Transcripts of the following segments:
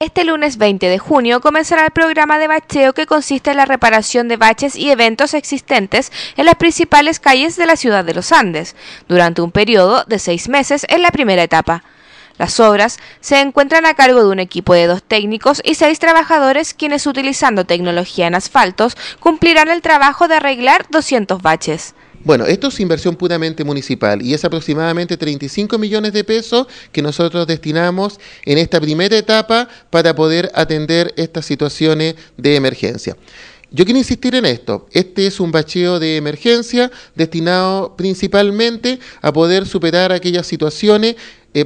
Este lunes 20 de junio comenzará el programa de bacheo que consiste en la reparación de baches y eventos existentes en las principales calles de la ciudad de Los Andes, durante un periodo de 6 meses en la primera etapa. Las obras se encuentran a cargo de un equipo de 2 técnicos y 6 trabajadores quienes, utilizando tecnología en asfaltos, cumplirán el trabajo de arreglar 200 baches. Bueno, esto es inversión puramente municipal y es aproximadamente 35 millones de pesos que nosotros destinamos en esta primera etapa para poder atender estas situaciones de emergencia. Yo quiero insistir en esto, este es un bacheo de emergencia destinado principalmente a poder superar aquellas situaciones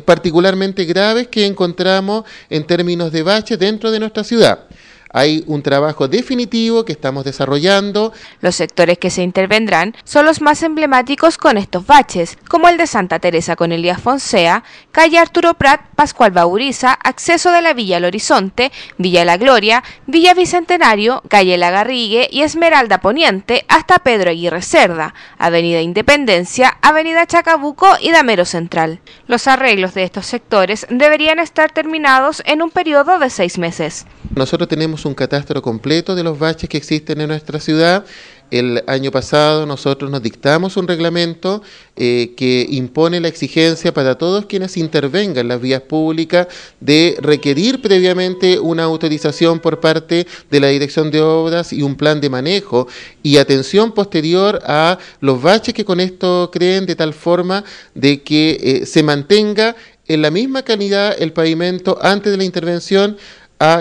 particularmente graves que encontramos en términos de baches dentro de nuestra ciudad. Hay un trabajo definitivo que estamos desarrollando. Los sectores que se intervendrán son los más emblemáticos con estos baches, como el de Santa Teresa con Elías Fonsea, calle Arturo Prat, Pascual Bauriza, acceso de la Villa al Horizonte, Villa La Gloria, Villa Bicentenario, calle Lagarrigue y Esmeralda Poniente hasta Pedro Aguirre Cerda, avenida Independencia, avenida Chacabuco y Damero Central. Los arreglos de estos sectores deberían estar terminados en un periodo de 6 meses. Nosotros tenemos un catastro completo de los baches que existen en nuestra ciudad. El año pasado nosotros nos dictamos un reglamento que impone la exigencia para todos quienes intervengan en las vías públicas de requerir previamente una autorización por parte de la Dirección de Obras y un plan de manejo y atención posterior a los baches que con esto creen, de tal forma de que se mantenga en la misma calidad el pavimento antes de la intervención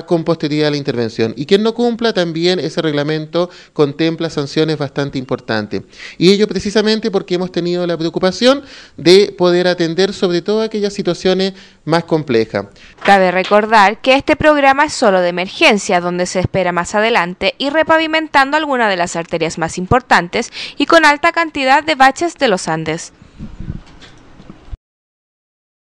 con posterioridad a la intervención. Y quien no cumpla, también ese reglamento contempla sanciones bastante importantes. Y ello precisamente porque hemos tenido la preocupación de poder atender sobre todo aquellas situaciones más complejas. Cabe recordar que este programa es solo de emergencia, donde se espera más adelante ir repavimentando alguna de las arterias más importantes y con alta cantidad de baches de los Andes.